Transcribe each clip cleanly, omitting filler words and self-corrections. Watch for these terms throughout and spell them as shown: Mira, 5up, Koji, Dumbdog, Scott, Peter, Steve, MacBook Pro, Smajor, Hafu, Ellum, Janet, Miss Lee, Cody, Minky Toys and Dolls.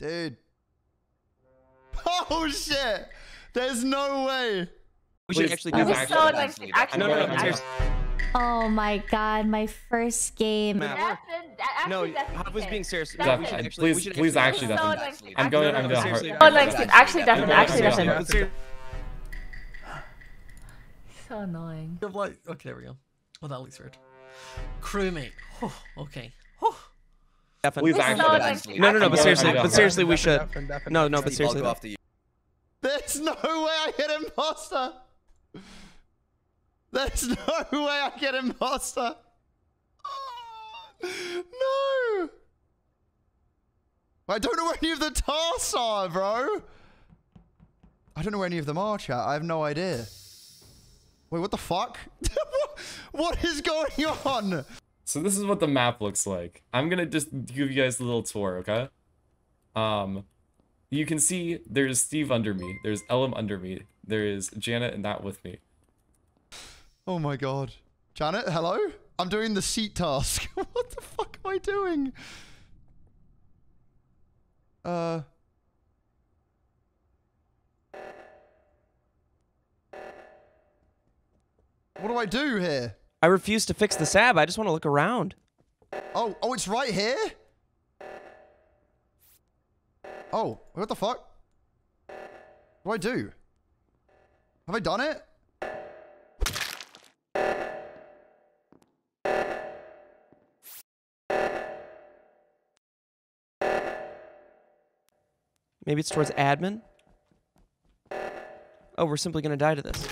Dude. Oh, shit. There's no way. We should actually do that. Oh my god, my first game. No, I was being serious. Please, actually, definitely. I'm going to actually, definitely. So annoying. Okay, there we go. Oh, that looks weird. Crewmate. Okay. Definitely. No, but seriously, we should. No, but seriously. There's no way I hit imposter. There's no way I get imposter. Oh, no. I don't know where any of the tasks are, bro. I don't know where any of them are, chat. I have no idea. Wait, what the fuck? What is going on? So this is what the map looks like. I'm going to just give you guys a little tour, okay? You can see there's Steve under me. There's Ellum under me. There is Janet and that with me. Oh my god. Janet, hello? I'm doing the seat task. What the fuck am I doing? What do I do here? I refuse to fix the sab. I just want to look around. Oh, it's right here? Oh, what the fuck? What do I do? Have I done it? Maybe it's towards admin. Oh, we're simply gonna die to this.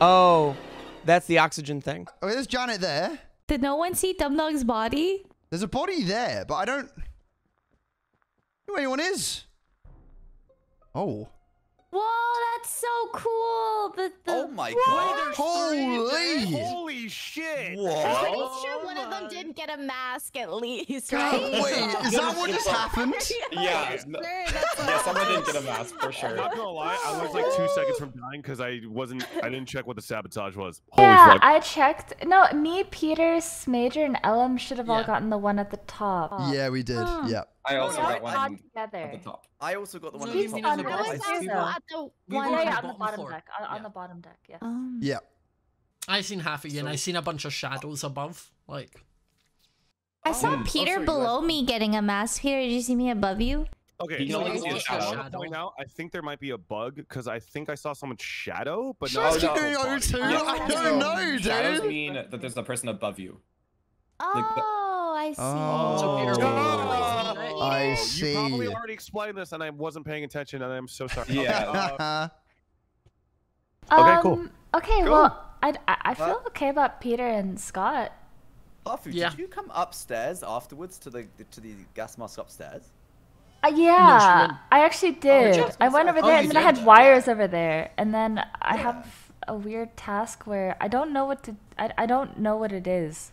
Oh, that's the oxygen thing. Oh, there's Janet there. Did no one see Dumbdog's body? There's a body there, but I don't know where anyone is. Oh. Whoa, that's so cool. Oh my god. Holy shit. Whoa. I'm pretty sure one of them didn't get a mask at least, right? Wait, is that what just happened? Yeah. Yeah, someone didn't get a mask for sure. I'm not gonna lie, I was like 2 seconds from dying because I didn't check what the sabotage was. Yeah, holy fuck. I checked. No, me, Peter, Smajor, and Ellum should have all gotten the one at the top. Yeah, we did. Oh. Yeah. I also got one at the top. I also got the one at the top. On the bottom deck, yes. Yeah. I seen half of you, and I seen a bunch of shadows above. Like, I saw Peter below me getting a mask. Peter, did you see me above you? Okay, so I think there might be a bug because I think I saw someone's shadow, but no. I don't know, dude. Shadows mean that there's a person above you. Oh, I see. I see. You probably already explained this, and I wasn't paying attention, and I'm so sorry. Yeah. Okay, cool. Okay, cool. Well, I feel okay about Peter and Scott. Hafu, did you come upstairs afterwards to the gas mask upstairs? Yeah, no, I actually did. I went over there, and then I had wires over there, and then I have a weird task where I don't know what to. I don't know what it is.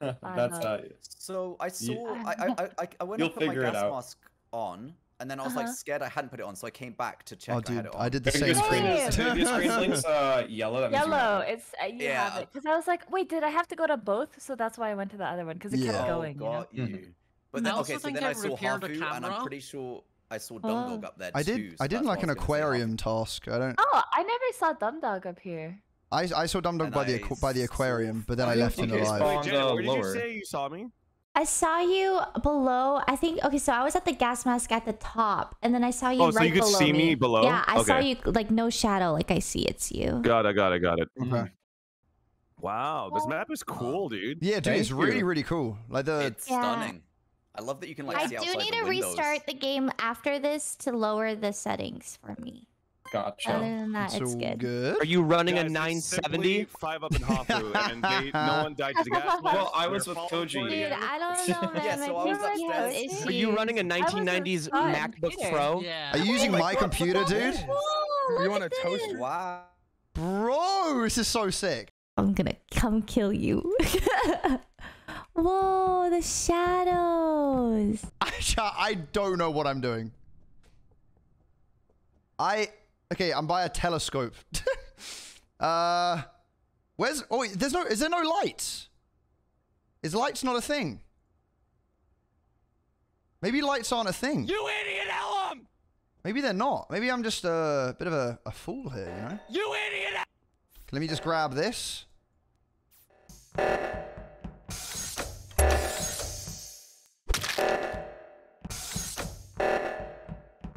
That's not it. So I saw I went and put my gas mask on, and then I was like scared I hadn't put it on, so I came back to check. Oh, dude, I had it on. I did the same thing. Your screen link's yellow. That yellow. It's you have it because I was like, wait, did I have to go to both? So that's why I went to the other one because it kept going. You know? But then, okay, so then I saw Hafu, and I'm pretty sure I saw Dumbdog up there too. I did like an aquarium task. I don't. Oh, I never saw Dumbdog up here. I saw Dumbdog by the aquarium, but then I left him alive. Where did you say you saw me? I saw you below. I think so I was at the gas mask at the top, and then I saw you right below me. Oh, so you could see me below? Yeah, I saw you like no shadow, like I see it's you. Got it. Okay. Wow, this map is cool, dude. Yeah, dude, it's really, really cool. Like it's stunning. I love that you can like see outside the windows. I do need to restart the game after this to lower the settings for me. Gotcha. Other than that, it's good. Are you running a 970? 5up and Hafu, and no one died to the gas. Well, I was with Koji. Dude, I don't know, man. Yeah, so I was upstairs. Are you running a 1990s MacBook Pro? Yeah. Are you using my computer, dude? Whoa, you want a toast? Wow. Bro, this is so sick. I'm gonna come kill you. Whoa, the shadows. I don't know what I'm doing. Okay, I'm by a telescope. Where's... Oh, wait, is there no lights? Is lights not a thing? Maybe lights aren't a thing. You idiot, Ellum! Maybe they're not. Maybe I'm just a bit of a fool here, you know? You idiot! Let me just grab this.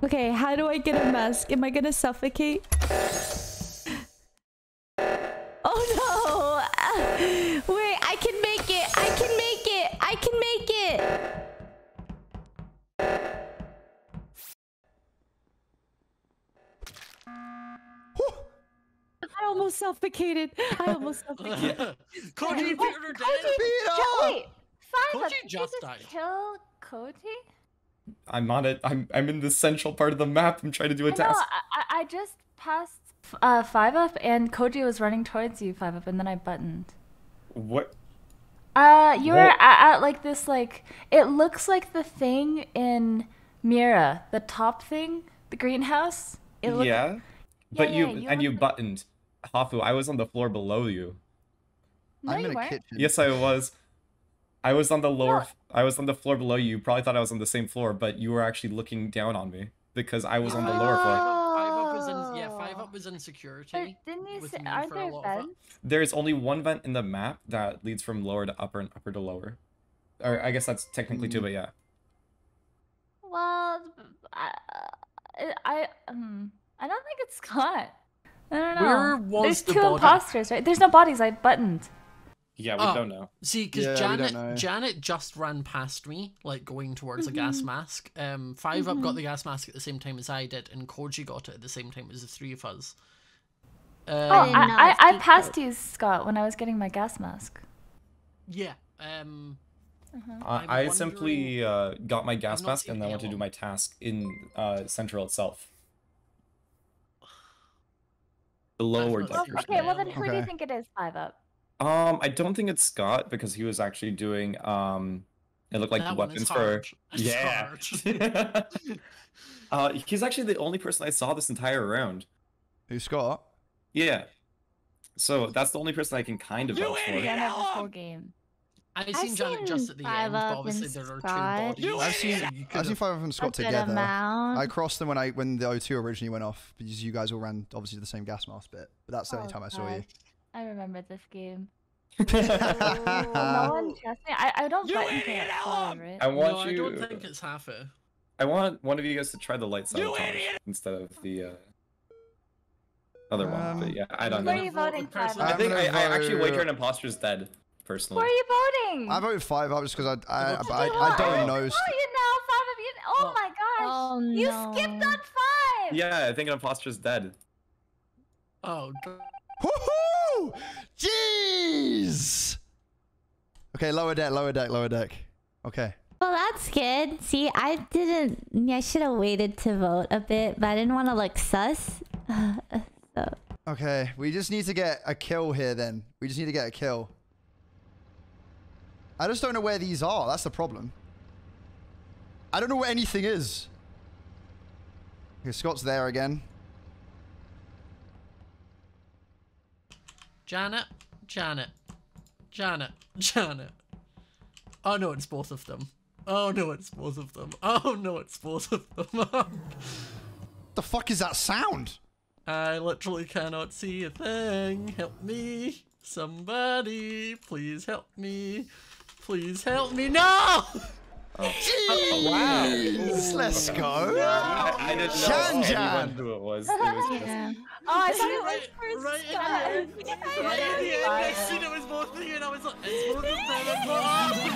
Okay, how do I get a mask? Am I gonna suffocate? Oh no! Wait, I can make it! I can make it! I can make it! I almost suffocated! I almost suffocated! Cody, Peter, Cody! Cody just died. Kill Cody? I'm on it. I'm in the central part of the map. I'm trying to do a task. I just passed 5up and Koji was running towards you, 5up, and then I buttoned. What? You were at like this, like, it looks like the thing in Mira, the top thing, the greenhouse. It looked, yeah, but you buttoned. Hafu, I was on the floor below you. No, I'm in a kitchen. Yes, I was. I was on the lower. I was on the floor below you. You probably thought I was on the same floor, but you were actually looking down on me because I was on the lower floor. 5up was in, yeah, 5up was in security. But didn't you say, aren't there vents? There's only one vent in the map that leads from lower to upper and upper to lower. Or I guess that's technically two, but yeah. Well, I don't think it's Scott. I don't know. Where was There's the two body? Imposters, right? There's no bodies. I buttoned. Yeah, we don't know. See, because Janet just ran past me, like going towards a gas mask. 5up got the gas mask at the same time as I did, and Koji got it at the same time as the three of us. I passed you, Scott, when I was getting my gas mask. Yeah. I simply got my gas mask and then went to do my task in Central itself. The lower deck. Okay, well then, who do you think it is, 5up? I don't think it's Scott because he was actually doing it looked like that weapons for yeah. He's actually the only person I saw this entire round. Who's Scott? Yeah. So that's the only person I can kind of vouch for. I've seen Janet just at the end, but obviously there are two bodies. I've seen 5up and Scott together. I crossed them when the O2 originally went off because you guys all ran obviously the same gas mask bit. But that's the only time I saw you. I remember this game. No one trusts me. I don't button to it. I want no, you. I don't think it's Hafu. I want one of you guys to try the light sabotage instead of the other one. But yeah, I don't know. What are you voting for? I think I actually wait here an imposter's dead. Personally. Where are you voting? I voted 5up just because I don't know. Oh, you know, 5up. You... Oh my gosh! Oh, no. You skipped on 5. Yeah, I think an imposter's dead. Oh. Jeez! Okay, lower deck, lower deck, lower deck. Okay. Well, that's good. See, I should have waited to vote a bit, but I didn't want to look sus. So. Okay, we just need to get a kill here then. We just need to get a kill. I just don't know where these are. That's the problem. I don't know where anything is. Okay, Scott's there again. Janet, Janet, Janet, Janet. Oh no, it's both of them. Oh no, it's both of them. Oh no, it's both of them. What the fuck is that sound? I literally cannot see a thing. Help me. Somebody, please help me. Please help me. No! Oh, wow. Ooh, let's go. No. I didn't know anyone who it was. It was yeah. Oh, I thought it was first. Right in the end, I seen it was both of you, and I was like, it's both of them.